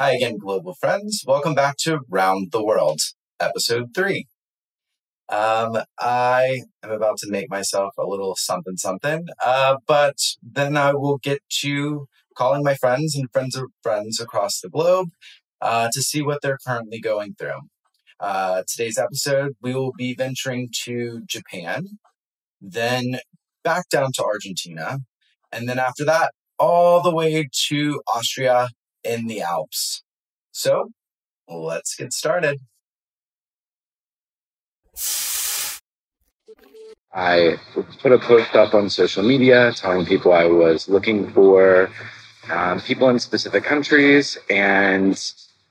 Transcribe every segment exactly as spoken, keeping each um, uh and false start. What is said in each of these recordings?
Hi again, global friends. Welcome back to Round the World, episode three. Um, I am about to make myself a little something something, uh, but then I will get to calling my friends and friends of friends across the globe uh, to see what they're currently going through. Uh, today's episode, we will be venturing to Japan, then back down to Argentina, and then after that, all the way to Austria in the Alps. So let's get started. I put a post up on social media telling people I was looking for um, people in specific countries, and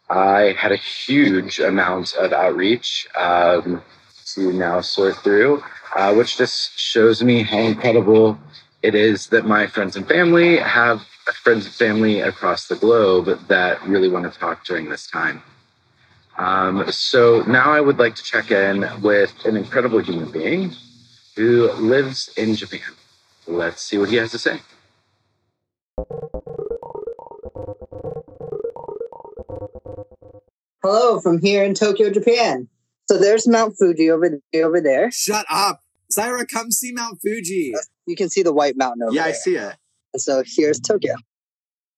I had a huge amount of outreach um, to now sort through, uh, which just shows me how incredible it is that my friends and family have friends and family across the globe that really want to talk during this time. Um, so now I would like to check in with an incredible human being who lives in Japan. Let's see what he has to say. Hello from here in Tokyo, Japan. So there's Mount Fuji over, over there. Shut up. Zyra, come see Mount Fuji. You can see the white mountain over yeah, there. Yeah, I see it. And so here's Tokyo.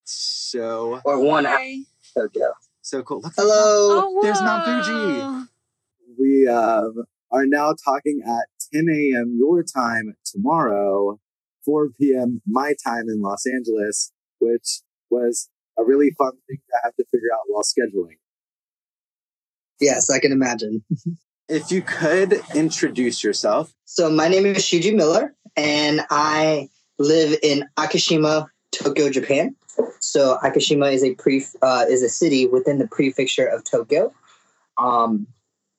So or one hi. Tokyo. So cool. Look, hello. Oh, there's Mount Fuji. We uh, are now talking at ten a.m. your time tomorrow, four p.m. my time in Los Angeles, which was a really fun thing to have to figure out while scheduling. Yes, I can imagine. If you could introduce yourself. So my name is Shuji Miller, and I live in Akishima, Tokyo, Japan. So Akishima is a pre uh, is a city within the prefecture of Tokyo. Um,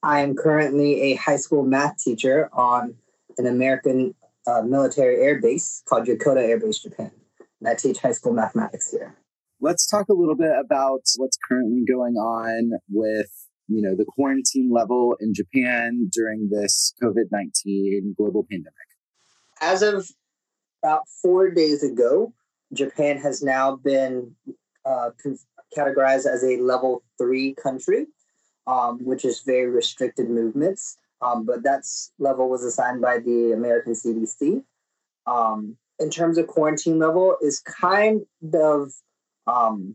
I am currently a high school math teacher on an American uh, military air base called Yokota Air Base, Japan. And I teach high school mathematics here. Let's talk a little bit about what's currently going on with, you know, the quarantine level in Japan during this COVID nineteen global pandemic. As of about four days ago, Japan has now been uh, categorized as a level three country, um, which is very restricted movements. Um, but that level was assigned by the American C D C. Um, in terms of quarantine level, is kind of um,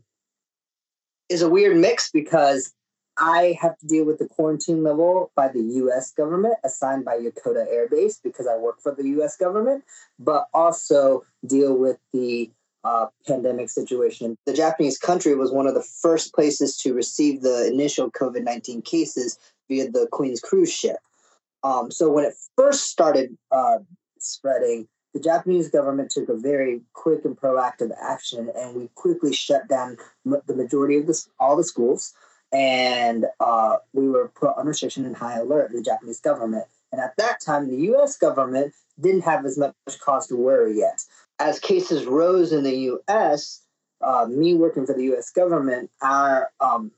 is a weird mix because I have to deal with the quarantine level by the U S government assigned by Yokota Air Base because I work for the U S government, but also deal with the uh, pandemic situation. The Japanese country was one of the first places to receive the initial COVID nineteen cases via the Queen's cruise ship. Um, so when it first started uh, spreading, the Japanese government took a very quick and proactive action, and we quickly shut down the majority of this, all the schools. And uh, we were put on restriction and high alert in the Japanese government. And at that time, the U S government didn't have as much cause to worry yet. As cases rose in the U S, uh, me working for the U S government, our um,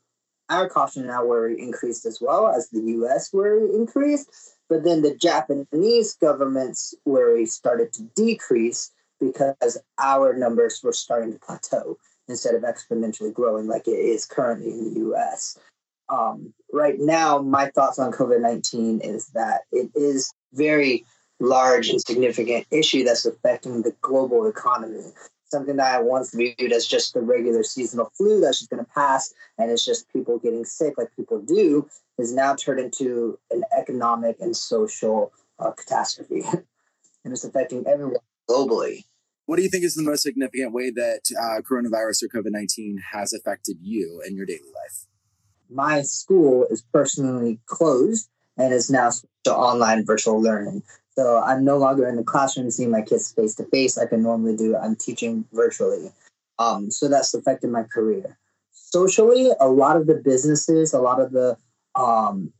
our caution and our worry increased as well as the U S worry increased. But then the Japanese government's worry started to decrease because our numbers were starting to plateau instead of exponentially growing like it is currently in the U S. Um, right now, my thoughts on COVID nineteen is that it is very large and significant issue that's affecting the global economy, something that I once viewed as just the regular seasonal flu that's just going to pass, and it's just people getting sick like people do, is now turned into an economic and social uh, catastrophe, and it's affecting everyone globally. What do you think is the most significant way that uh, coronavirus or COVID nineteen has affected you in your daily life? My school is personally closed and is now to online virtual learning. So I'm no longer in the classroom seeing my kids face to face like I normally do. I'm teaching virtually. Um, so that's affected my career. Socially, a lot of the businesses, a lot of the um,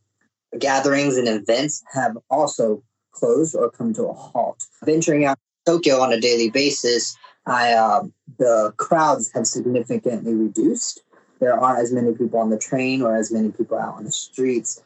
gatherings and events have also closed or come to a halt. Venturing out Tokyo on a daily basis, I, uh, the crowds have significantly reduced. There aren't as many people on the train or as many people out on the streets.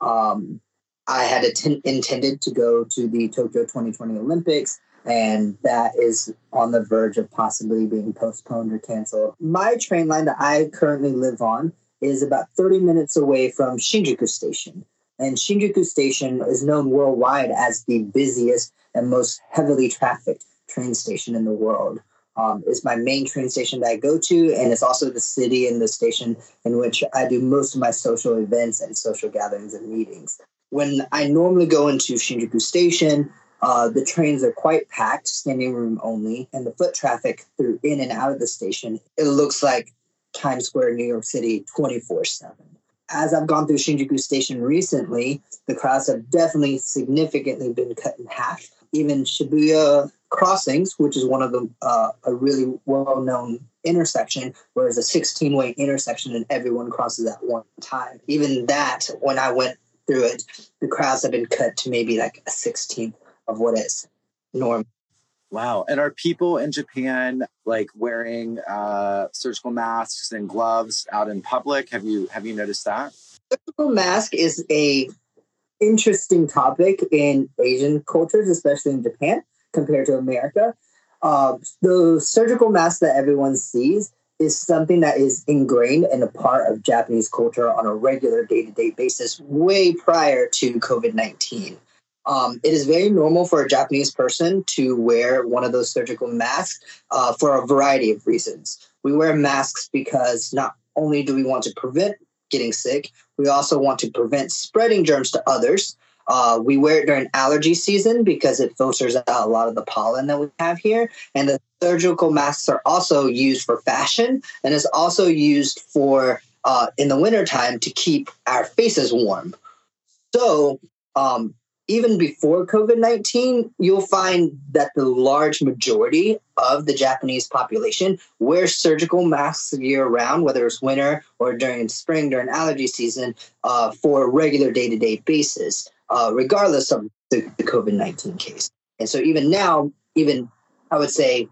Um, I had att- intended to go to the Tokyo twenty twenty Olympics, and that is on the verge of possibly being postponed or canceled. My train line that I currently live on is about thirty minutes away from Shinjuku Station. And Shinjuku Station is known worldwide as the busiest and most heavily trafficked train station in the world. Um, it's my main train station that I go to, and it's also the city and the station in which I do most of my social events and social gatherings and meetings. When I normally go into Shinjuku Station, uh, the trains are quite packed, standing room only, and the foot traffic through in and out of the station, it looks like Times Square, New York City, twenty-four seven. As I've gone through Shinjuku Station recently, the crowds have definitely significantly been cut in half. Even Shibuya Crossings, which is one of the uh, a really well-known intersection, where there's a sixteen-way intersection and everyone crosses at one time. Even that, when I went through it, the crowds have been cut to maybe like a sixteenth of what is normal. Wow. And are people in Japan like wearing uh, surgical masks and gloves out in public? Have you have you noticed that? Surgical mask is a interesting topic in Asian cultures, especially in Japan, compared to America. Uh, the surgical mask that everyone sees is something that is ingrained in a part of Japanese culture on a regular day-to-day basis way prior to covid nineteen. Um, it is very normal for a Japanese person to wear one of those surgical masks uh, for a variety of reasons. We wear masks because not only do we want to prevent getting sick, we also want to prevent spreading germs to others. Uh, we wear it during allergy season because it filters out a lot of the pollen that we have here. And the surgical masks are also used for fashion, and it's also used for, uh, in the wintertime, to keep our faces warm. So, um, even before covid nineteen, you'll find that the large majority of the Japanese population wear surgical masks year-round, whether it's winter or during spring, during allergy season, uh, for a regular day-to-day basis, uh, regardless of the, the covid nineteen case. And so even now, even I would say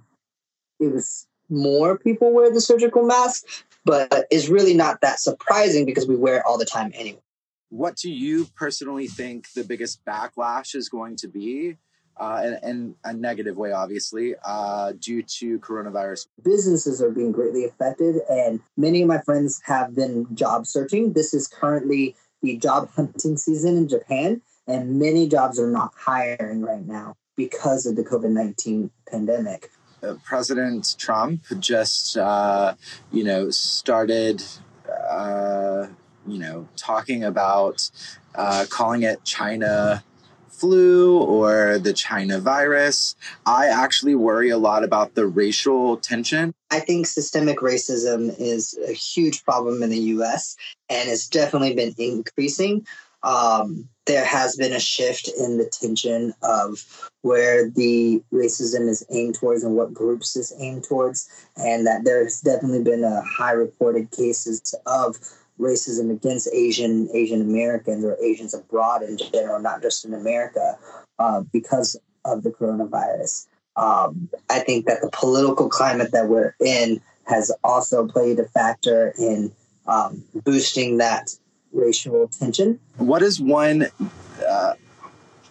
it was more people wear the surgical mask, but it's really not that surprising because we wear it all the time anyway. What do you personally think the biggest backlash is going to be, uh, in a negative way, obviously, uh, due to coronavirus? Businesses are being greatly affected, and many of my friends have been job searching. This is currently the job hunting season in Japan, and many jobs are not hiring right now because of the covid nineteen pandemic. Uh, President Trump just, uh, you know, started... Uh, you know, talking about uh, calling it China flu or the China virus. I actually worry a lot about the racial tension. I think systemic racism is a huge problem in the U S, and it's definitely been increasing. Um, there has been a shift in the tension of where the racism is aimed towards and what groups it's aimed towards, and that there's definitely been a high reported cases of racism against Asian, Asian Americans or Asians abroad in general, not just in America, uh, because of the coronavirus. Um, I think that the political climate that we're in has also played a factor in um, boosting that racial tension. What is one uh,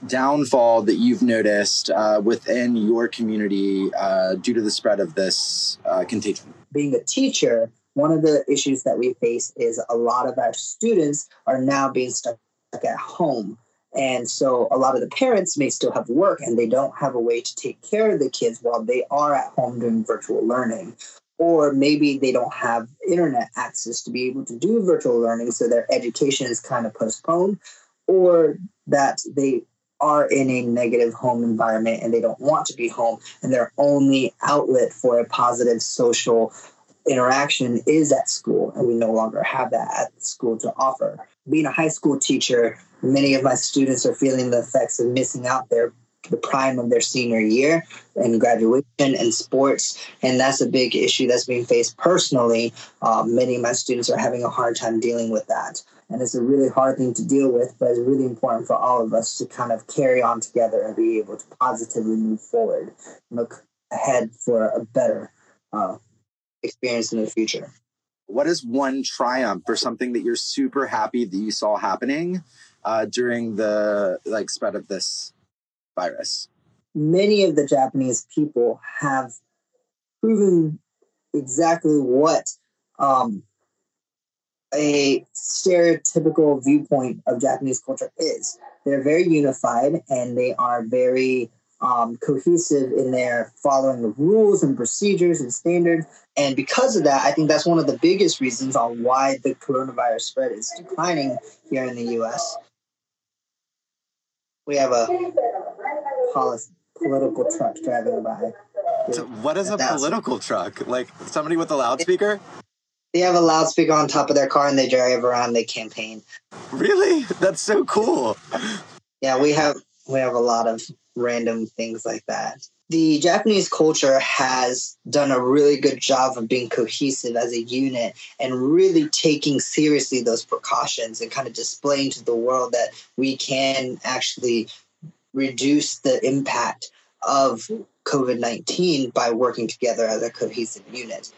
downfall that you've noticed uh, within your community uh, due to the spread of this uh, contagion? Being a teacher, one of the issues that we face is a lot of our students are now being stuck at home. And so a lot of the parents may still have work and they don't have a way to take care of the kids while they are at home doing virtual learning. Or maybe they don't have internet access to be able to do virtual learning, so their education is kind of postponed, or that they are in a negative home environment and they don't want to be home, and their only outlet for a positive social interaction is at school, and we no longer have that at school to offer. Being a high school teacher, many of my students are feeling the effects of missing out their the prime of their senior year and graduation and sports, and that's a big issue that's being faced personally. Uh, many of my students are having a hard time dealing with that, and it's a really hard thing to deal with, but it's really important for all of us to kind of carry on together and be able to positively move forward, look ahead for a better uh experience in the future. What is one triumph or something that you're super happy that you saw happening uh, during the like spread of this virus? many of the Japanese people have proven exactly what um, a stereotypical viewpoint of Japanese culture is. They're very unified, and they are very um, cohesive in their following of rules and procedures and standards. And because of that, I think that's one of the biggest reasons on why the coronavirus spread is declining here in the U S. We have a political truck driving by. So what is a political truck? Like somebody with a loudspeaker? They have a loudspeaker on top of their car and they drive around, they campaign. Really? That's so cool. Yeah, we have we have a lot of random things like that. The Japanese culture has done a really good job of being cohesive as a unit and really taking seriously those precautions and kind of displaying to the world that we can actually reduce the impact of COVID nineteen by working together as a cohesive unit.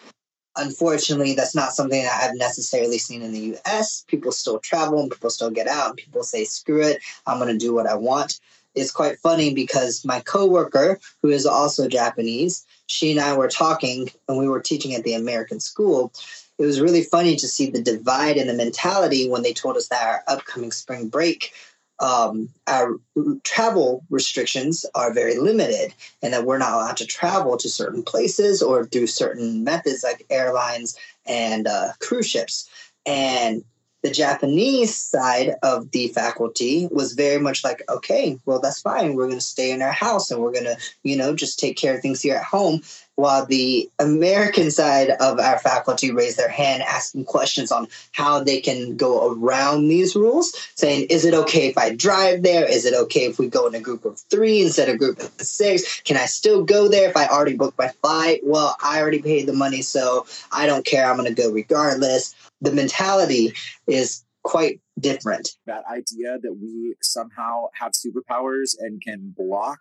Unfortunately, that's not something that I've necessarily seen in the U S. People still travel and people still get out and people say, screw it, I'm going to do what I want. It's quite funny because my coworker, who is also Japanese, she and I were talking and we were teaching at the American school. It was really funny to see the divide in the mentality when they told us that our upcoming spring break, um, our travel restrictions are very limited and that we're not allowed to travel to certain places or through certain methods like airlines and uh, cruise ships. And the Japanese side of the faculty was very much like, okay, well, that's fine. We're going to stay in our house and we're going to, you know, just take care of things here at home. While the American side of our faculty raised their hand asking questions on how they can go around these rules, saying, is it okay if I drive there? Is it okay if we go in a group of three instead of a group of six? Can I still go there if I already booked my flight? Well, I already paid the money, so I don't care. I'm going to go regardless. The mentality is quite different. That idea that we somehow have superpowers and can block,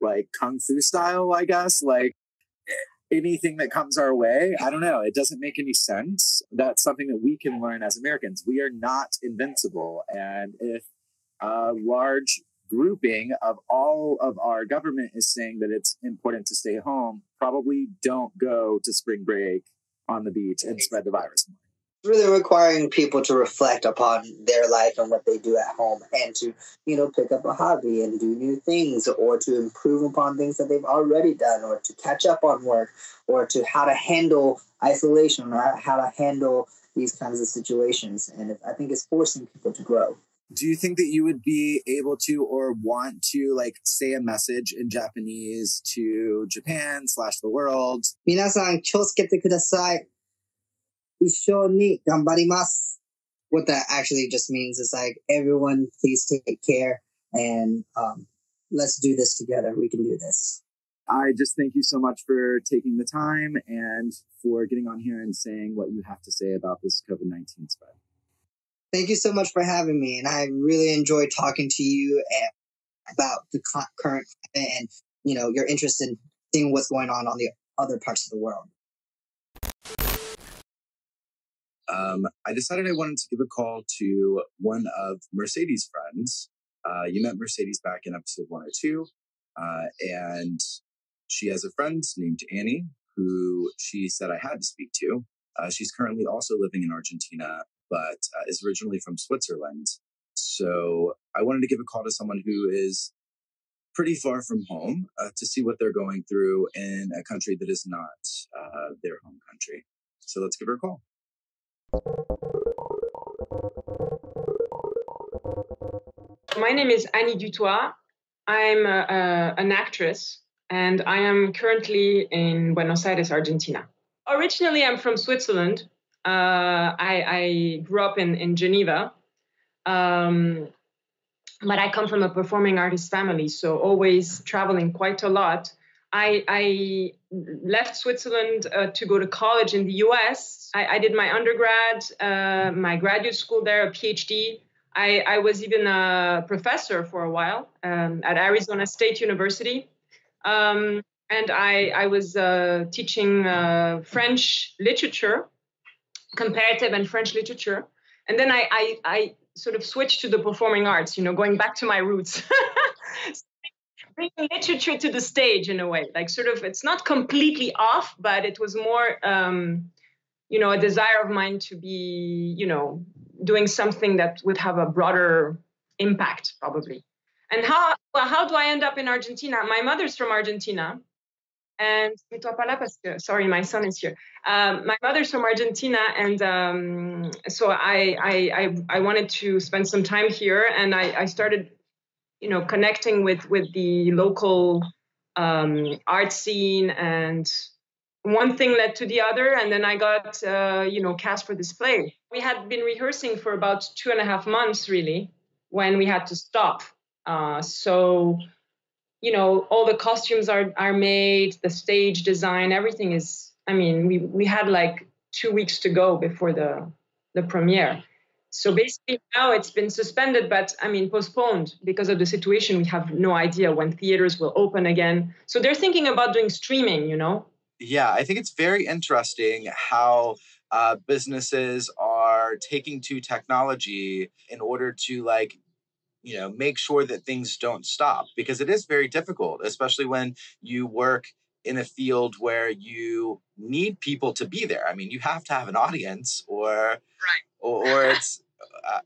like Kung Fu style, I guess, like anything that comes our way, I don't know. It doesn't make any sense. That's something that we can learn as Americans. We are not invincible. And if a large grouping of all of our government is saying that it's important to stay home, probably don't go to spring break on the beach and spread the virus more. Really requiring people to reflect upon their life and what they do at home and to, you know, pick up a hobby and do new things or to improve upon things that they've already done or to catch up on work or to how to handle isolation or how to handle these kinds of situations. And I think it's forcing people to grow. Do you think that you would be able to or want to, like, say a message in Japanese to Japan slash the world? 皆さん、 気をつけて ください. What that actually just means is like, everyone, please take care and um, let's do this together. We can do this. I just thank you so much for taking the time and for getting on here and saying what you have to say about this COVID nineteen spread. Thank you so much for having me. And I really enjoy talking to you about the current and, you know, your interest in seeing what's going on on the other parts of the world. Um, I decided I wanted to give a call to one of Mercedes' friends. Uh, you met Mercedes back in episode one oh two, uh, and she has a friend named Annie, who she said I had to speak to. Uh, she's currently also living in Argentina, but uh, is originally from Switzerland. So I wanted to give a call to someone who is pretty far from home uh, to see what they're going through in a country that is not uh, their home country. So let's give her a call. My name is Annie Dutoit. I'm a, a, an actress and I am currently in Buenos Aires, Argentina. Originally, I'm from Switzerland. Uh, I, I grew up in, in Geneva, um, but I come from a performing artist family, so always traveling quite a lot. I, I left Switzerland uh, to go to college in the U S. I, I did my undergrad, uh, my graduate school there, a PhD. I, I was even a professor for a while um, at Arizona State University. Um, and I, I was uh, teaching uh, French literature, comparative and French literature. And then I, I, I sort of switched to the performing arts, you know, going back to my roots. bringing literature to the stage in a way, like sort of, it's not completely off, but it was more, um, you know, a desire of mine to be, you know, doing something that would have a broader impact probably. And how, well, how do I end up in Argentina? My mother's from Argentina. And sorry, my son is here. Um, my mother's from Argentina, and um, so I, I I wanted to spend some time here, and I, I started, you know, connecting with with the local um, art scene, and one thing led to the other, and then I got uh, you know, cast for this play. We had been rehearsing for about two and a half months, really, when we had to stop. Uh, so. You know, all the costumes are, are made, the stage design, everything is, I mean, we, we had like two weeks to go before the, the premiere. So basically now it's been suspended, but I mean, postponed because of the situation. We have no idea when theaters will open again. So they're thinking about doing streaming, you know? Yeah, I think it's very interesting how uh, businesses are taking to technology in order to like, you know, make sure that things don't stop, because it is very difficult, especially when you work in a field where you need people to be there. I mean, you have to have an audience or, right. or, or it's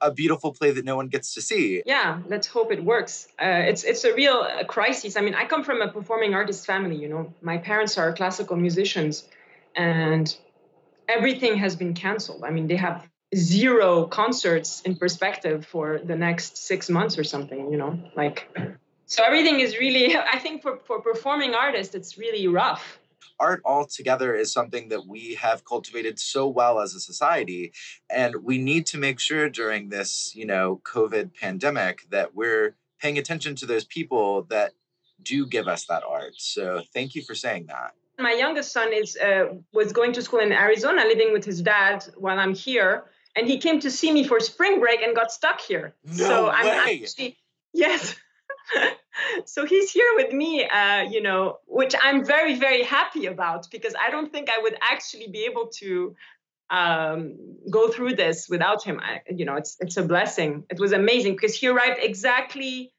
a beautiful play that no one gets to see. Yeah, let's hope it works. Uh, it's, it's a real uh, crisis. I mean, I come from a performing artist family, you know, my parents are classical musicians and everything has been canceled. I mean, they have zero concerts in perspective for the next six months or something, you know, like, so everything is really, I think for, for performing artists, it's really rough. Art altogether is something that we have cultivated so well as a society. And we need to make sure during this, you know, COVID pandemic that we're paying attention to those people that do give us that art. So thank you for saying that. My youngest son is, uh, was going to school in Arizona, living with his dad while I'm here. And he came to see me for spring break and got stuck here. No so I'm way. actually, yes. So he's here with me, uh, you know, which I'm very, very happy about, because I don't think I would actually be able to um, go through this without him. I, you know, it's, it's a blessing. It was amazing because he arrived exactly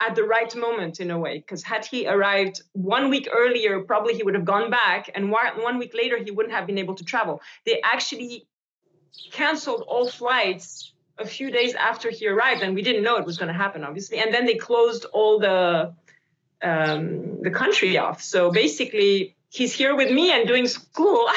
at the right moment in a way, because had he arrived one week earlier, probably he would have gone back. And one week later, he wouldn't have been able to travel. They actually canceled all flights a few days after he arrived, and we didn't know it was going to happen, obviously. And then they closed all the um, the country off. So basically, he's here with me and doing school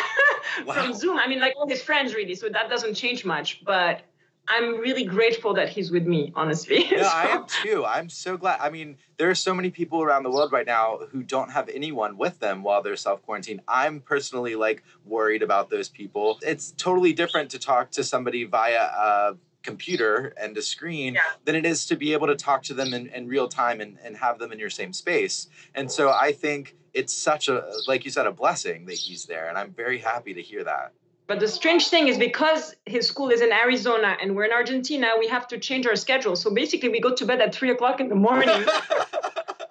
wow. from Zoom. I mean, like all his friends, really. So that doesn't change much. But I'm really grateful that he's with me, honestly. No, so. I am too. I'm so glad. I mean, there are so many people around the world right now who don't have anyone with them while they're self-quarantined. I'm personally like worried about those people. It's totally different to talk to somebody via a computer and a screen yeah. than it is to be able to talk to them in, in real time and, and have them in your same space. And so I think it's such a, like you said, a blessing that he's there. And I'm very happy to hear that. But the strange thing is because his school is in Arizona and we're in Argentina, we have to change our schedule. So basically we go to bed at three o'clock in the morning. We have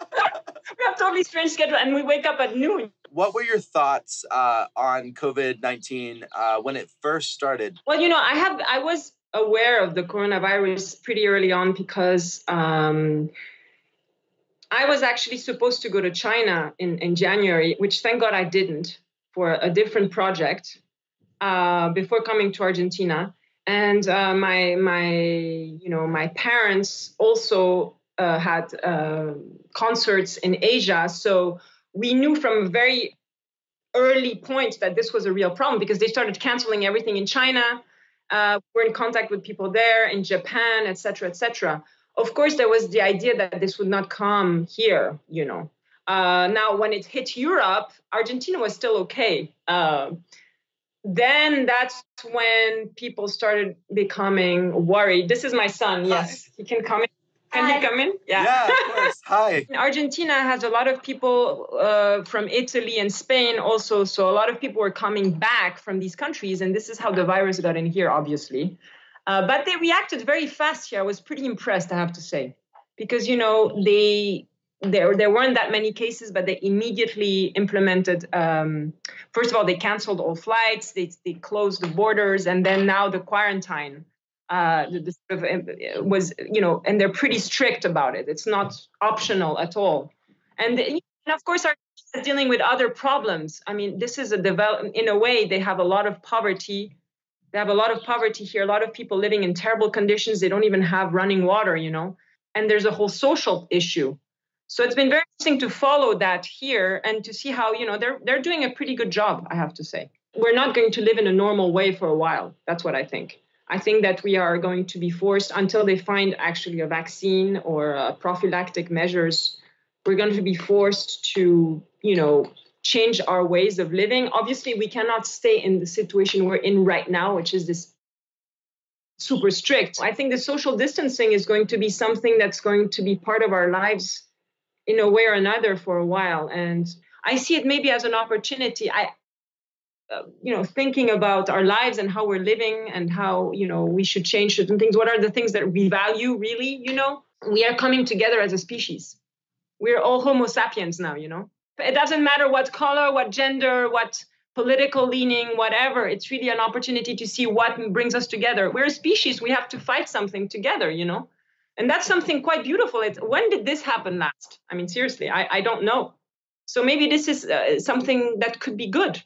a totally strange schedule and we wake up at noon. What were your thoughts uh, on COVID nineteen uh, when it first started? Well, you know, I have, I was aware of the coronavirus pretty early on because um, I was actually supposed to go to China in, in January, which thank God I didn't, for a different project. Uh, before coming to Argentina, and uh, my my you know my parents also uh, had uh, concerts in Asia, so we knew from a very early point that this was a real problem because they started canceling everything in China. Uh, we're in contact with people there in Japan, et cetera, et cetera. Of course, there was the idea that this would not come here, you know. Uh, now, when it hit Europe, Argentina was still okay. Uh, Then that's when people started becoming worried. This is my son. Yes, Hi. He can come in. Can Hi. He come in? Yeah, yeah, of course. Hi. Argentina has a lot of people uh, from Italy and Spain also. So a lot of people were coming back from these countries. And this is how the virus got in here, obviously. Uh, but they reacted very fast here. I was pretty impressed, I have to say, because, you know, they... There, there weren't that many cases, but they immediately implemented, um, first of all, they canceled all flights, they, they closed the borders, and then now the quarantine uh, the, the, was, you know, and they're pretty strict about it. It's not optional at all. And, and of course, Argentina is dealing with other problems. I mean, this is a develop. In a way, they have a lot of poverty. They have a lot of poverty here. A lot of people living in terrible conditions. They don't even have running water, you know. And there's a whole social issue. So it's been very interesting to follow that here and to see how, you know, they're they're doing a pretty good job, I have to say. We're not going to live in a normal way for a while. That's what I think. I think that we are going to be forced, until they find actually a vaccine or uh, prophylactic measures, we're going to be forced to, you know, change our ways of living. Obviously, we cannot stay in the situation we're in right now, which is this super strict. I think the social distancing is going to be something that's going to be part of our lives in a way or another for a while. And I see it maybe as an opportunity. I, uh, you know, thinking about our lives and how we're living and how, you know, we should change certain things. What are the things that we value really, you know? We are coming together as a species. We're all Homo sapiens now, you know? It doesn't matter what color, what gender, what political leaning, whatever. It's really an opportunity to see what brings us together. We're a species. We have to fight something together, you know? And that's something quite beautiful. It's, when did this happen last? I mean, seriously, I, I don't know. So maybe this is uh, something that could be good.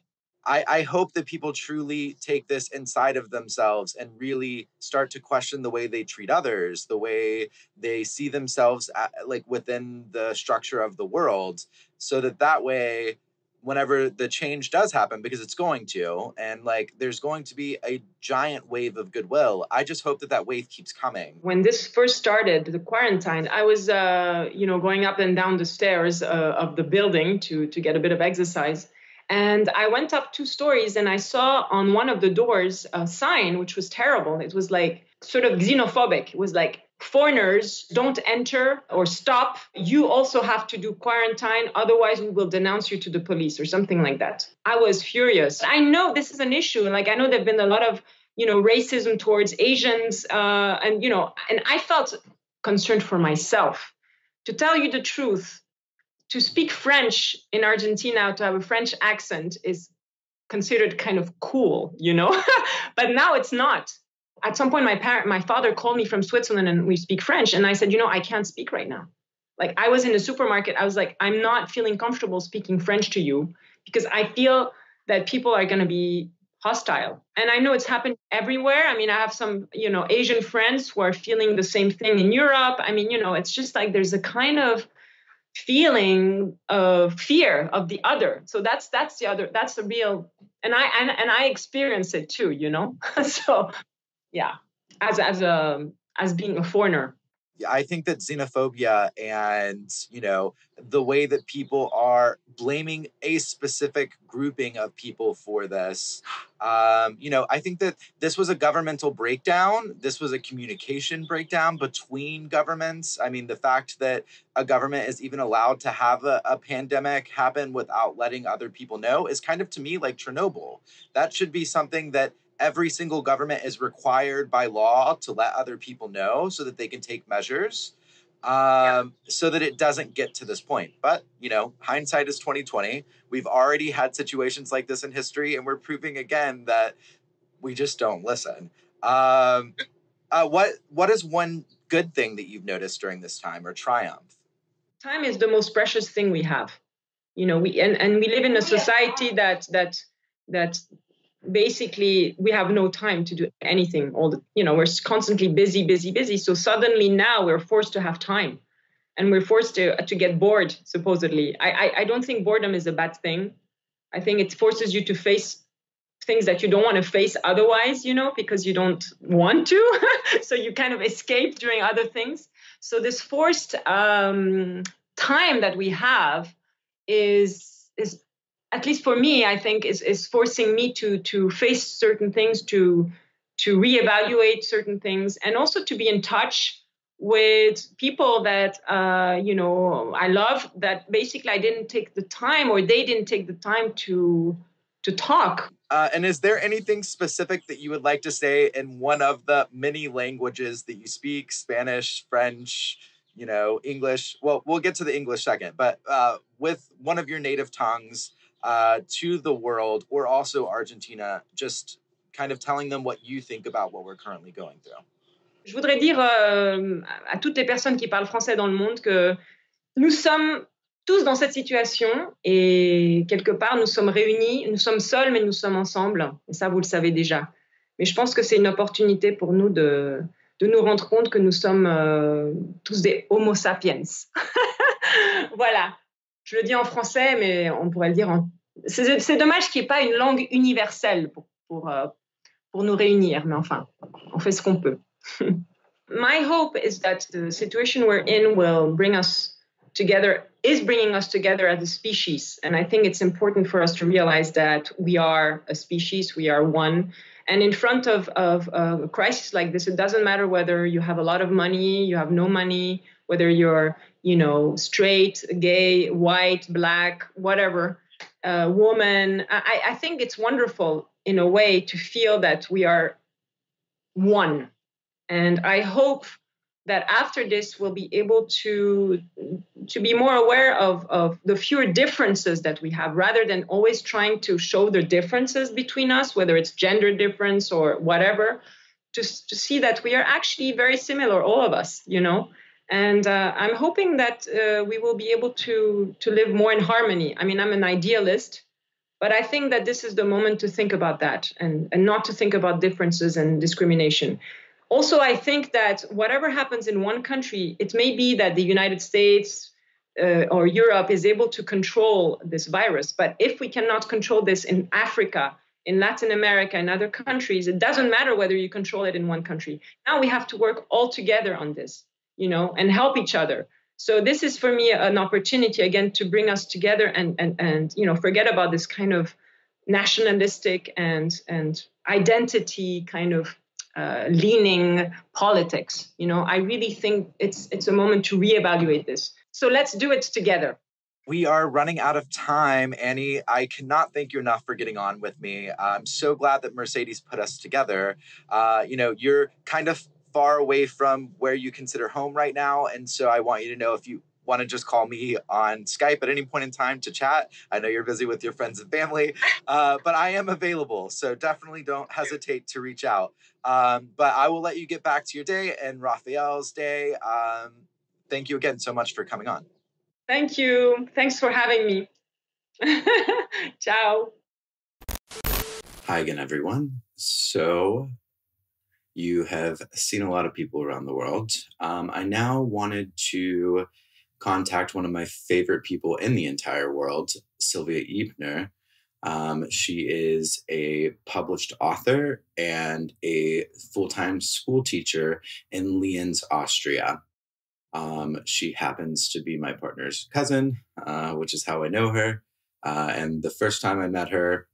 I, I hope that people truly take this inside of themselves and really start to question the way they treat others, the way they see themselves at, like within the structure of the world, so that that way, whenever the change does happen, because it's going to, and like there's going to be a giant wave of goodwill. I just hope that that wave keeps coming. When this first started, the quarantine, I was, uh, you know, going up and down the stairs uh, of the building to to get a bit of exercise. And I went up two stories and I saw on one of the doors a sign, which was terrible. It was like sort of xenophobic. It was like, foreigners, don't enter or stop. You also have to do quarantine. Otherwise, we will denounce you to the police or something like that. I was furious. I know this is an issue. Like, I know there've been a lot of, you know, racism towards Asians. Uh, and, you know, and I felt concerned for myself. To tell you the truth, to speak French in Argentina, to have a French accent is considered kind of cool, you know, but now it's not. At some point, my parent, my father called me from Switzerland and we speak French. And I said, you know, I can't speak right now. Like I was in the supermarket. I was like, I'm not feeling comfortable speaking French to you because I feel that people are going to be hostile. And I know it's happened everywhere. I mean, I have some, you know, Asian friends who are feeling the same thing in Europe. I mean, you know, it's just like there's a kind of feeling of fear of the other. So that's that's the other. That's the real. And I and, and I experience it, too, you know, so. Yeah, as as a as being a foreigner. Yeah, I think that xenophobia and, you know, the way that people are blaming a specific grouping of people for this, um, you know, I think that this was a governmental breakdown. This was a communication breakdown between governments. I mean, the fact that a government is even allowed to have a, a pandemic happen without letting other people know is kind of, to me, like Chernobyl. That should be something that every single government is required by law to let other people know so that they can take measures um, yeah. so that it doesn't get to this point. But, you know, hindsight is twenty twenty. We've already had situations like this in history, and we're proving again that we just don't listen. Um, uh, what What is one good thing that you've noticed during this time or triumph? Time is the most precious thing we have. You know, we and, and we live in a society that that that. Basically, we have no time to do anything. All the, you know, we're constantly busy, busy, busy. So suddenly now we're forced to have time, and we're forced to to get bored. Supposedly, I I, I don't think boredom is a bad thing. I think it forces you to face things that you don't want to face otherwise. You know, because you don't want to, so you kind of escape doing other things. So this forced um, time that we have is is. At least for me, I think is is forcing me to to face certain things, to to reevaluate certain things, and also to be in touch with people that uh, you know I love. That basically I didn't take the time, or they didn't take the time to to talk. Uh, and is there anything specific that you would like to say in one of the many languages that you speak? Spanish, French, you know, English. Well, we'll get to the English second, but uh, with one of your native tongues. Uh, to the world, or also Argentina, just kind of telling them what you think about what we're currently going through. Je voudrais dire euh, à toutes les personnes qui parlent français dans le monde que nous sommes tous dans cette situation et quelque part, nous sommes réunis, nous sommes seuls, mais nous sommes ensemble. Et ça, vous le savez déjà. Mais je pense que c'est une opportunité pour nous de, de nous rendre compte que nous sommes euh, tous des homo sapiens. Voilà. Je le dis en français, mais on pourrait le dire en... C'est, c'est dommage qu'il n'y ait pas une langue universelle pour, pour, euh, pour nous réunir. Mais enfin, on fait ce qu'on peut. My hope is that the situation we're in will bring us together, is bringing us together as a species. And I think it's important for us to realize that we are a species, we are one. And in front of, of a crisis like this, it doesn't matter whether you have a lot of money, you have no money, whether you're, you know, straight, gay, white, black, whatever, uh, woman. I, I think it's wonderful in a way to feel that we are one. And I hope that after this, we'll be able to, to be more aware of, of the fewer differences that we have, rather than always trying to show the differences between us, whether it's gender difference or whatever, to, to see that we are actually very similar, all of us, you know. And uh, I'm hoping that uh, we will be able to, to live more in harmony. I mean, I'm an idealist, but I think that this is the moment to think about that and, and not to think about differences and discrimination. Also, I think that whatever happens in one country, it may be that the United States uh, or Europe is able to control this virus. But if we cannot control this in Africa, in Latin America, in other countries, it doesn't matter whether you control it in one country. Now we have to work all together on this, you know, and help each other. So this is for me an opportunity, again, to bring us together and, and, and you know, forget about this kind of nationalistic and, and identity kind of Uh, leaning politics. You know, I really think it's it's a moment to reevaluate this. So let's do it together. We are running out of time, Annie. I cannot thank you enough for getting on with me. I'm so glad that Mercedes put us together. Uh, you know, you're kind of far away from where you consider home right now. And so I want you to know if you want to just call me on Skype at any point in time to chat. I know you're busy with your friends and family, uh, but I am available. So definitely don't hesitate to reach out. Um, but I will let you get back to your day and Raphael's day. Um, thank you again so much for coming on. Thank you. Thanks for having me. Ciao. Hi again, everyone. So you have seen a lot of people around the world. Um, I now wanted to contact one of my favorite people in the entire world, Silvia Ebner. Um, she is a published author and a full-time school teacher in Lienz, Austria. Um, she happens to be my partner's cousin, uh, which is how I know her. Uh, and the first time I met her,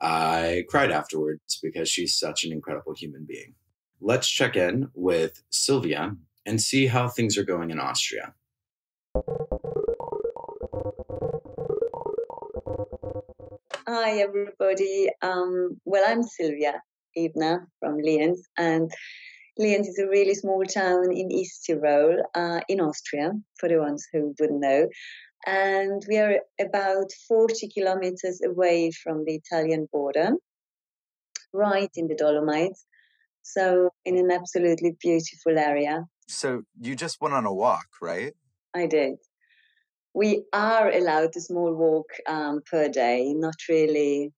I cried afterwards because she's such an incredible human being. Let's check in with Silvia and see how things are going in Austria. Hi, everybody. Um, well, I'm Silvia Ebner from Lienz, and Lienz is a really small town in East Tyrol, uh, in Austria, for the ones who wouldn't know. And we are about forty kilometers away from the Italian border, right in the Dolomites, so in an absolutely beautiful area. So you just went on a walk, right? I did. We are allowed a small walk um, per day, not really,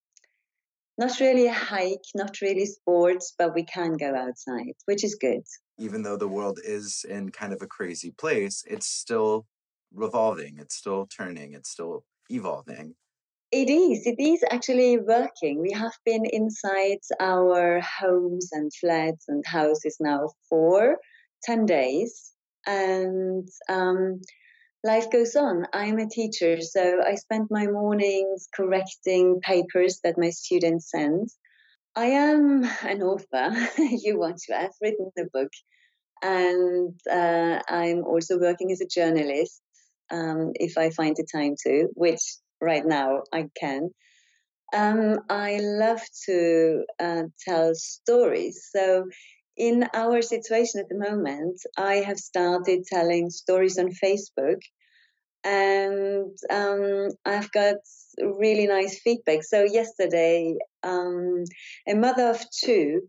not really a hike, not really sports, but we can go outside, which is good. Even though the world is in kind of a crazy place, it's still revolving, it's still turning, it's still evolving. It is, it is actually working. We have been inside our homes and flats and houses now for ten days. And um, life goes on. I'm a teacher, so I spend my mornings correcting papers that my students send. I am an author, if you want to. I've written a book. And uh, I'm also working as a journalist, um, if I find the time to, which right now I can. Um, I love to uh, tell stories. So in our situation at the moment, I have started telling stories on Facebook, and um, I've got really nice feedback. So yesterday, um, a mother of two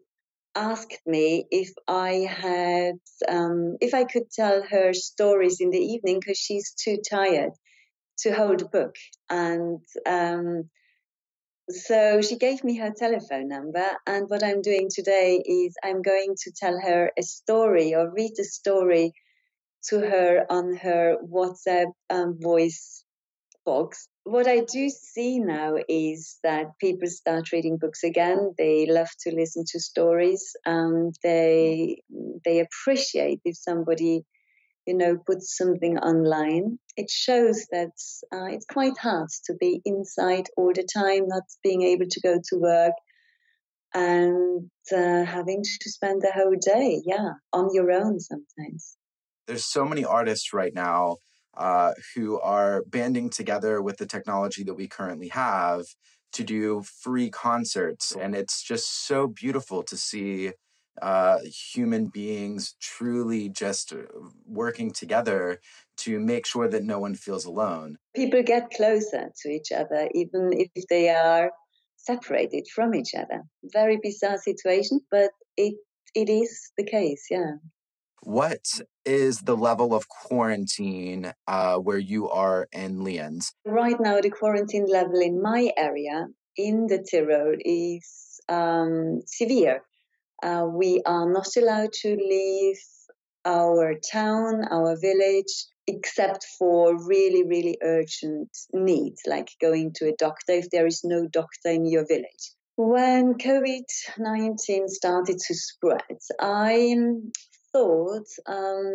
asked me if I had, um, if I could tell her stories in the evening because she's too tired to hold a book. And um, so she gave me her telephone number. And what I'm doing today is I'm going to tell her a story or read a story to her on her WhatsApp um, voice box. What I do see now is that people start reading books again. They love to listen to stories. Um, they they appreciate if somebody, you know, puts something online. It shows that uh, it's quite hard to be inside all the time, not being able to go to work, and uh, having to spend the whole day, yeah, on your own sometimes. There's so many artists right now Uh, who are banding together with the technology that we currently have to do free concerts. And it's just so beautiful to see uh, human beings truly just working together to make sure that no one feels alone. People get closer to each other, even if they are separated from each other. Very bizarre situation, but it it is the case, yeah. What is the level of quarantine uh, where you are in Lienz? Right now, the quarantine level in my area, in the Tyrol, is um, severe. Uh, we are not allowed to leave our town, our village, except for really, really urgent needs, like going to a doctor if there is no doctor in your village. When COVID nineteen started to spread, I... thought um,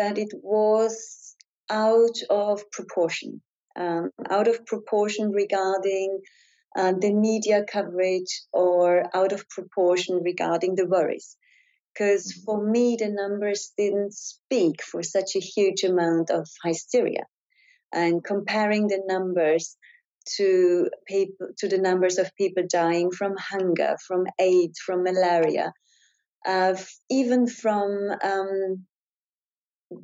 that it was out of proportion, um, out of proportion regarding uh, the media coverage, or out of proportion regarding the worries. Because for me, the numbers didn't speak for such a huge amount of hysteria. And comparing the numbers to people, to the numbers of people dying from hunger, from AIDS, from malaria, Uh, even from um,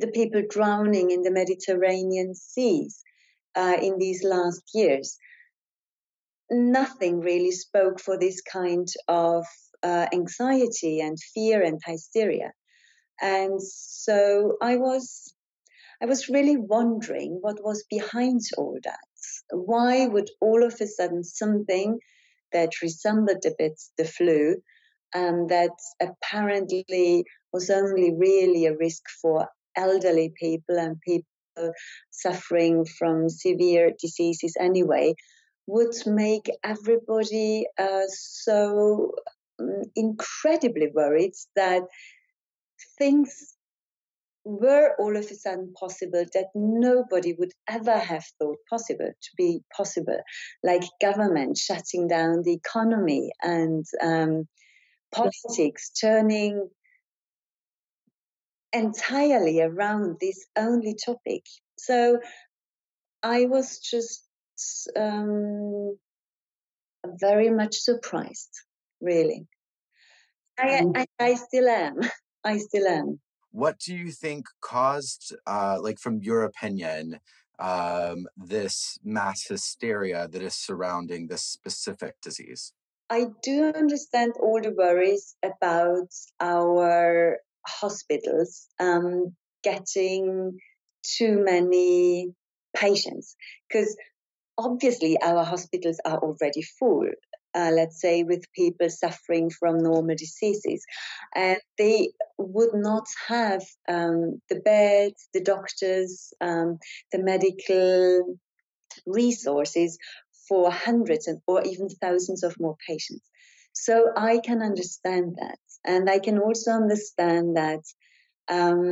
the people drowning in the Mediterranean seas uh, in these last years. Nothing really spoke for this kind of uh, anxiety and fear and hysteria. And so I was, I was really wondering what was behind all that. Why would all of a sudden something that resembled a bit the flu, and that apparently was only really a risk for elderly people and people suffering from severe diseases anyway, would make everybody uh, so um, incredibly worried that things were all of a sudden possible that nobody would ever have thought possible to be possible, like government shutting down the economy and um, politics turning entirely around this only topic. So I was just um, very much surprised, really. I, I, I still am. I still am. What do you think caused, uh, like from your opinion, um, this mass hysteria that is surrounding this specific disease? I do understand all the worries about our hospitals um, getting too many patients, because obviously our hospitals are already full, uh, let's say, with people suffering from normal diseases. And they would not have um, the beds, the doctors, um, the medical resources for hundreds or even thousands of more patients. So I can understand that. And I can also understand that um,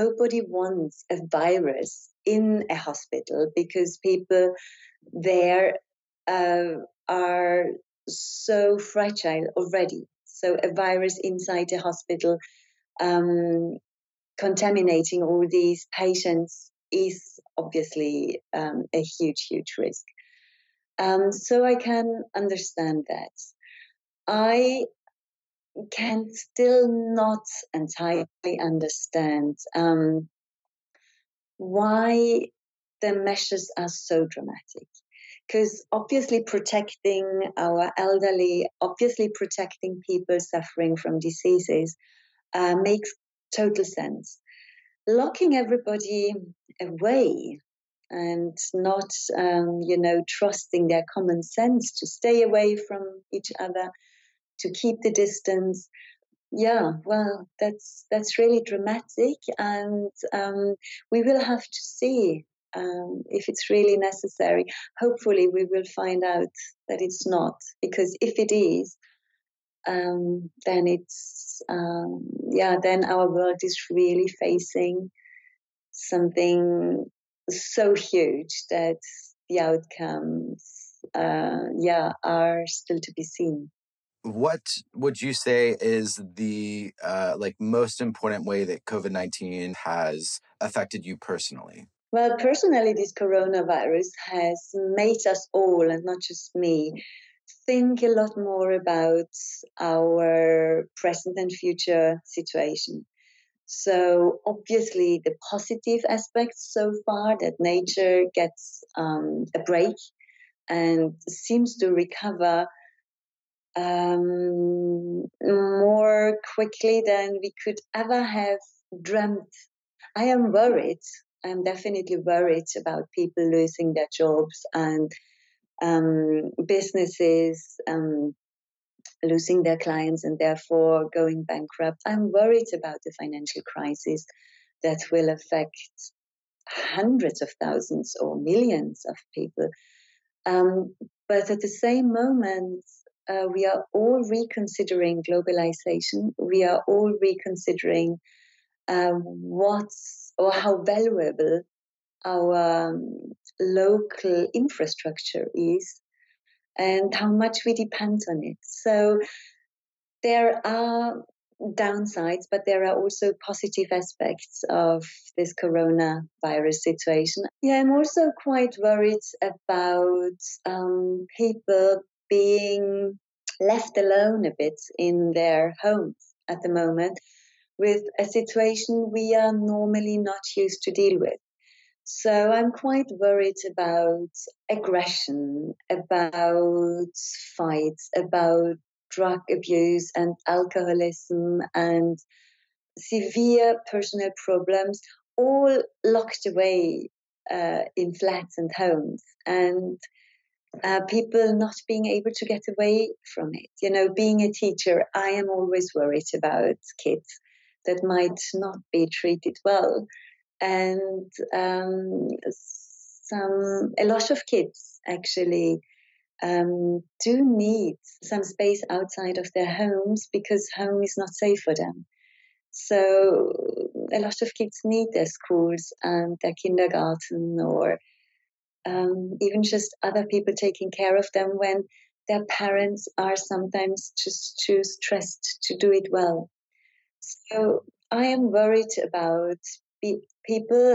nobody wants a virus in a hospital, because people there uh, are so fragile already. So a virus inside a hospital um, contaminating all these patients is obviously um, a huge, huge risk. Um, so I can understand that. I can still not entirely understand um, why the measures are so dramatic. Because obviously protecting our elderly, obviously protecting people suffering from diseases uh, makes total sense. Locking everybody away and not, um, you know, trusting their common sense to stay away from each other, to keep the distance. Yeah, well, that's that's really dramatic, and um, we will have to see um, if it's really necessary. Hopefully, we will find out that it's not, because if it is, um, then it's um, yeah, then our world is really facing something so huge that the outcomes, uh, yeah, are still to be seen. What would you say is the uh, like most important way that COVID nineteen has affected you personally? Well, personally, this coronavirus has made us all, and not just me, think a lot more about our present and future situation. So obviously the positive aspects so far, that nature gets um, a break and seems to recover Um, more quickly than we could ever have dreamt. I am worried. I'm definitely worried about people losing their jobs and um, businesses um, losing their clients and therefore going bankrupt. I'm worried about the financial crisis that will affect hundreds of thousands or millions of people. Um, but at the same moment, Uh, we are all reconsidering globalization. We are all reconsidering uh, what's or how valuable our um, local infrastructure is and how much we depend on it. So there are downsides, but there are also positive aspects of this coronavirus situation. Yeah, I'm also quite worried about um, people being left alone a bit in their homes at the moment with a situation we are normally not used to deal with. So I'm quite worried about aggression, about fights, about drug abuse and alcoholism and severe personal problems, all locked away uh, in flats and homes. And Uh, people not being able to get away from it. You know, being a teacher, I am always worried about kids that might not be treated well. And um, some, a lot of kids actually um, do need some space outside of their homes because home is not safe for them. So a lot of kids need their schools and their kindergarten or Um, even just other people taking care of them when their parents are sometimes just too stressed to do it well. So I am worried about be- people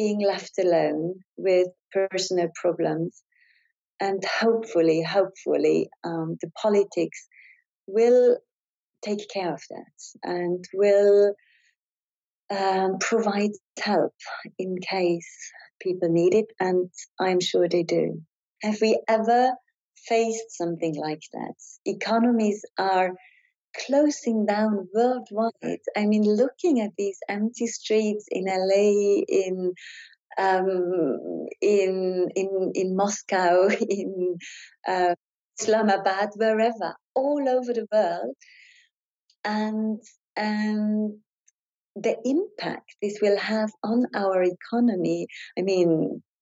being left alone with personal problems. And hopefully, hopefully, um, the politics will take care of that and will um, provide help in case people need it, and I'm sure they do. Have we ever faced something like that? Economies are closing down worldwide. I mean, looking at these empty streets in L A, in um, in in in Moscow, in uh, Islamabad, wherever, all over the world, and and. The impact this will have on our economy, I mean,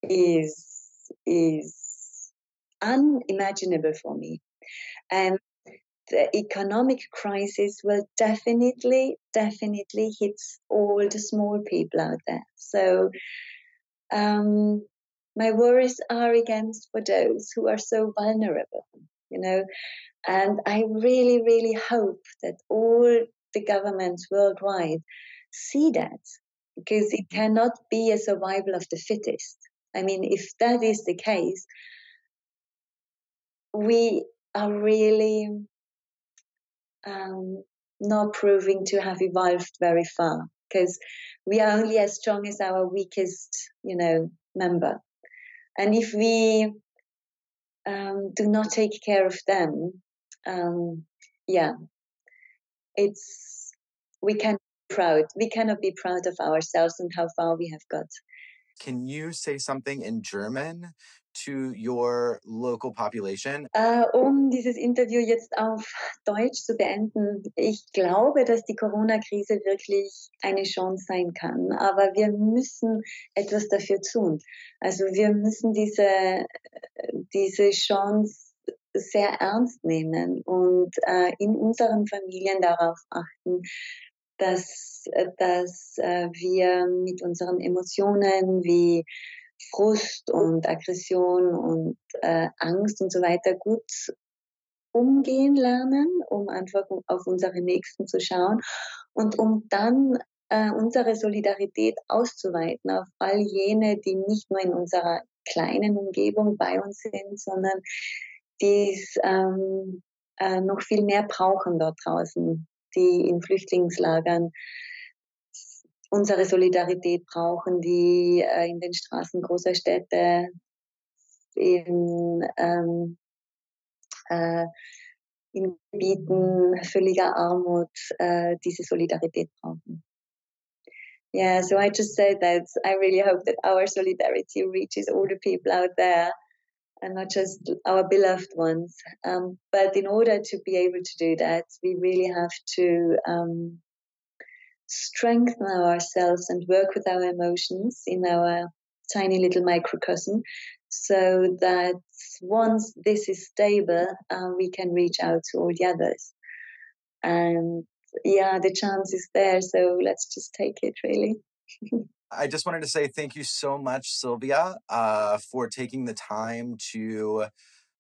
is is unimaginable for me. And the economic crisis will definitely, definitely hit all the small people out there. So um, my worries are against for those who are so vulnerable, you know. And I really, really hope that all the governments worldwide see that, because it cannot be a survival of the fittest. I mean, if that is the case, we are really um, not proving to have evolved very far, because we are only as strong as our weakest, you know, member. And if we um, do not take care of them, um, yeah, it's we can. Proud. We cannot be proud of ourselves and how far we have got. Can you say something in German to your local population? Uh, um dieses Interview jetzt auf Deutsch zu beenden, ich glaube, dass die Corona-Krise wirklich eine Chance sein kann, aber wir müssen etwas dafür tun. Also wir müssen diese, diese Chance sehr ernst nehmen und uh, in unseren Familien darauf achten, dass, dass uh, wir mit unseren Emotionen wie Frust und Aggression und äh, Angst und so weiter gut umgehen lernen, um einfach auf unsere Nächsten zu schauen und um dann äh, unsere Solidarität auszuweiten auf all jene, die nicht nur in unserer kleinen Umgebung bei uns sind, sondern die es ähm, äh, noch viel mehr brauchen dort draußen, die in Flüchtlingslagern unsere Solidarität brauchen, die äh, in den Straßen großer Städte, in, ähm, äh, in Gebieten völliger Armut äh, diese Solidarität brauchen. Yeah, so I just said that I really hope that our solidarity reaches all the people out there and not just our beloved ones. Um, but in order to be able to do that, we really have to um, strengthen ourselves and work with our emotions in our tiny little microcosm so that once this is stable, uh, we can reach out to all the others. And yeah, the chance is there, so let's just take it, really. I just wanted to say thank you so much, Silvia, uh, for taking the time to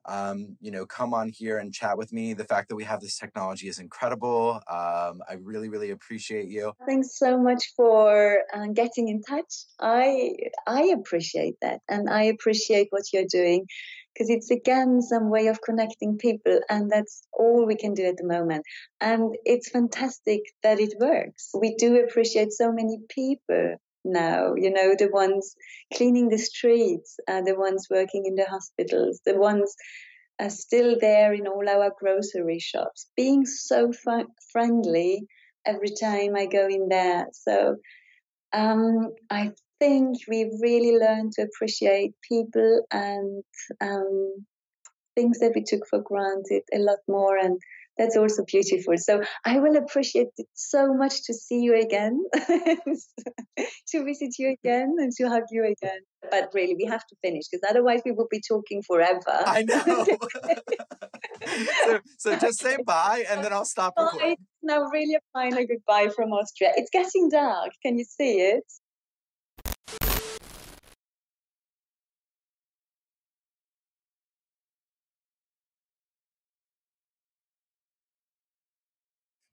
Um, you know, come on here and chat with me. The fact that we have this technology is incredible. Um, I really, really appreciate you. Thanks so much for um, getting in touch. I I appreciate that, and I appreciate what you're doing, because it's again some way of connecting people, and that's all we can do at the moment. And it's fantastic that it works. We do appreciate so many people now, you know, the ones cleaning the streets, uh, the ones working in the hospitals, the ones are still there in all our grocery shops, being so f- friendly every time I go in there. So um, I think we really learned to appreciate people and um, things that we took for granted a lot more, and that's also beautiful. So I will appreciate it so much to see you again, to visit you again, and to have you again. But really, we have to finish, because otherwise we would be talking forever. I know. so, so just say bye, and then I'll stop recording. Now, really a final goodbye from Austria. It's getting dark. Can you see it?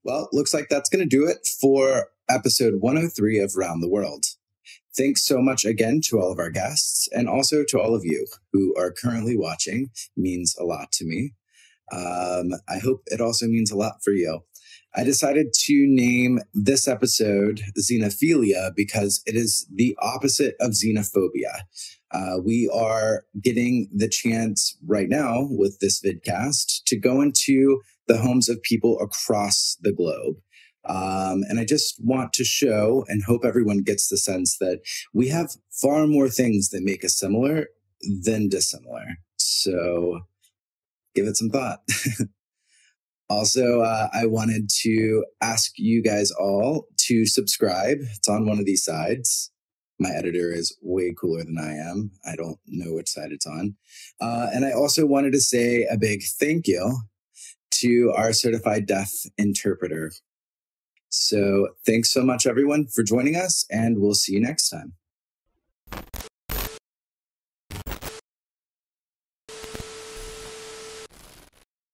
Well, looks like that's going to do it for episode one oh three of Round the World. Thanks so much again to all of our guests, and also to all of you who are currently watching. It means a lot to me. Um, I hope it also means a lot for you. I decided to name this episode Xenophilia because it is the opposite of xenophobia. Uh, we are getting the chance right now with this vidcast to go into the homes of people across the globe. Um, and I just want to show and hope everyone gets the sense that we have far more things that make us similar than dissimilar. So give it some thought. Also, uh, I wanted to ask you guys all to subscribe. It's on one of these sides. My editor is way cooler than I am. I don't know which side it's on. Uh, and I also wanted to say a big thank you to our certified deaf interpreter. So thanks so much, everyone, for joining us, and we'll see you next time.